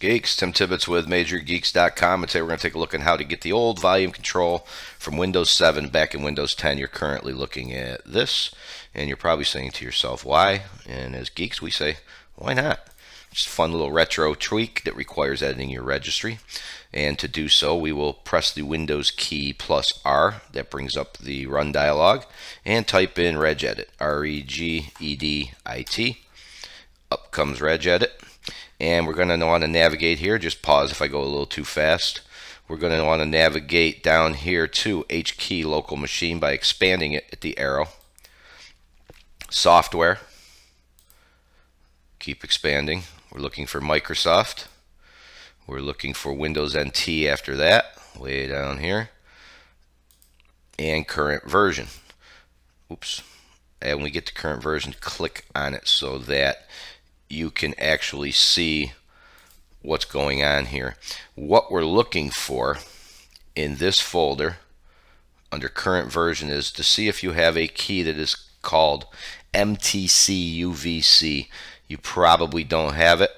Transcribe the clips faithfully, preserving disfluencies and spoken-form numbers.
Geeks, Tim Tibbetts with Major Geeks dot com, and today we're going to take a look at how to get the old volume control from Windows seven back in Windows ten. You're currently looking at this, and you're probably saying to yourself, why? And as geeks, we say, why not? Just a fun little retro tweak that requires editing your registry. And to do so, we will press the Windows key plus R. That brings up the run dialog, and type in regedit, R E G E D I T. Up comes regedit. And we're going to want to navigate here. Just pause if I go a little too fast. We're going to want to navigate down here to H key local machine by expanding it at the arrow. Software. Keep expanding. We're looking for Microsoft. We're looking for Windows N T after that, way down here. And current version. Oops. And when we get to current version, click on it so that you can actually see what's going on here. What we're looking for in this folder under current version is to see if you have a key that is called M T C U V C. You probably don't have it.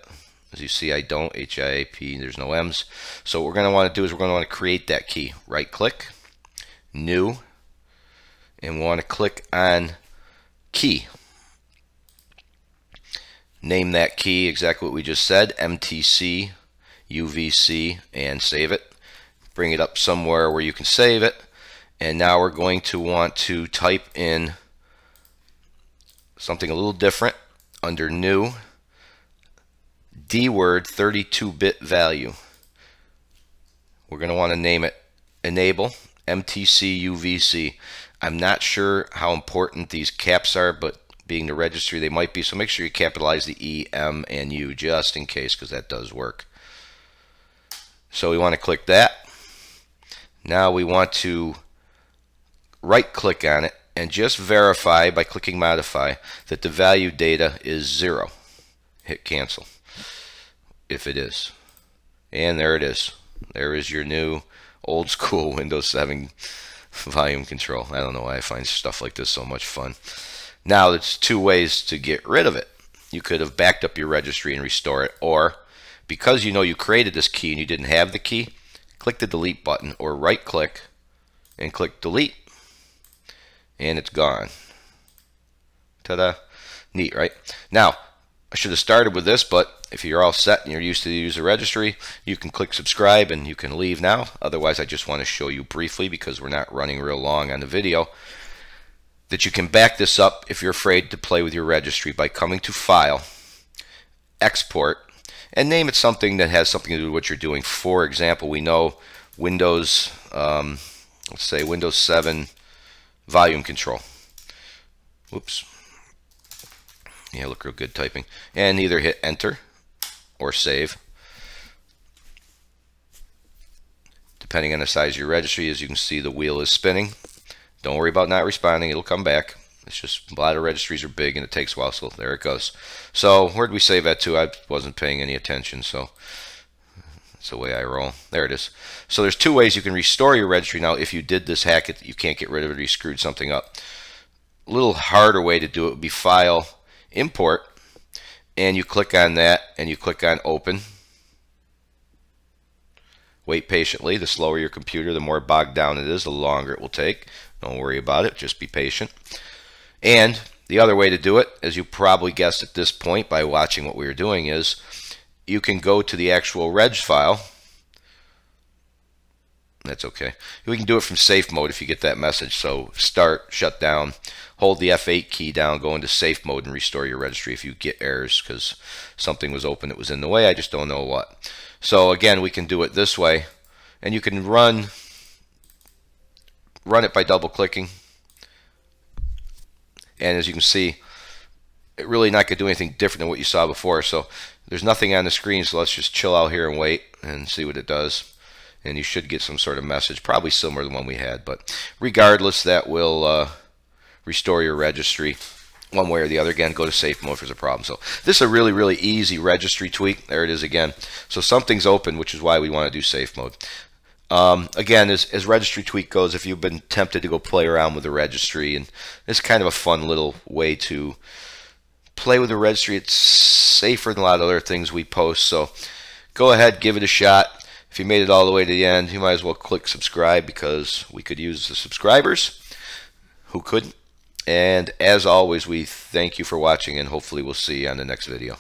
As you see, I don't, H I A P, there's no M's. So what we're gonna wanna do is we're gonna wanna create that key. Right click, new, and we wanna click on key. Name that key exactly what we just said, M T C U V C, and save it. Bring it up somewhere where you can save it. And now we're going to want to type in something a little different under new, D word thirty-two bit value. We're going to want to name it enable M T C U V C. I'm not sure how important these caps are, but being the registry they might be, so make sure you capitalize the E, M, and U just in case, because that does work. So we want to click that. Now we want to right click on it and just verify by clicking modify that the value data is zero. Hit cancel if it is, and there it is. There is your new old school Windows seven volume control. I don't know why I find stuff like this so much fun. Now, there's two ways to get rid of it. You could have backed up your registry and restore it, or because you know you created this key and you didn't have the key, click the delete button or right click and click delete, and it's gone. Ta-da. Neat, right? Now, I should have started with this, but if you're all set and you're used to the user registry, you can click subscribe and you can leave now. Otherwise, I just want to show you briefly, because we're not running real long on the video, that you can back this up if you're afraid to play with your registry by coming to File, Export, and name it something that has something to do with what you're doing. For example, we know Windows, um, let's say Windows seven volume control. Whoops. Yeah, look real good typing. And either hit Enter or Save. Depending on the size of your registry, as you can see, the wheel is spinning. Don't worry about not responding. It'll come back. It's just a lot of registries are big and it takes a while, so there it goes. So where'd we save that to? I wasn't paying any attention, so that's the way I roll. There it is. So there's two ways you can restore your registry. Now, if you did this hack, it, you can't get rid of it or you screwed something up. A little harder way to do it would be File, Import, and you click on that and you click on Open. Wait patiently. The slower your computer, the more bogged down it is, the longer it will take. Don't worry about it. Just be patient. And the other way to do it, as you probably guessed at this point by watching what we were doing, is you can go to the actual reg file. That's okay. We can do it from safe mode if you get that message. So start, shut down, hold the F eight key down, go into safe mode and restore your registry if you get errors because something was open that was in the way. I just don't know what. So again, we can do it this way, and you can run run it by double clicking. And as you can see, it really not going to do anything different than what you saw before. So there's nothing on the screen, so let's just chill out here and wait and see what it does. And you should get some sort of message, probably similar to the one we had. But regardless, that will uh, restore your registry one way or the other. Again, go to safe mode if there's a problem. So this is a really, really easy registry tweak. There it is again. So something's open, which is why we want to do safe mode. Um, again, as, as registry tweak goes, if you've been tempted to go play around with the registry, and it's kind of a fun little way to play with the registry. It's safer than a lot of other things we post. So go ahead, give it a shot. If you made it all the way to the end, you might as well click subscribe, because we could use the subscribers. Who couldn't? And as always, we thank you for watching, and hopefully we'll see you on the next video.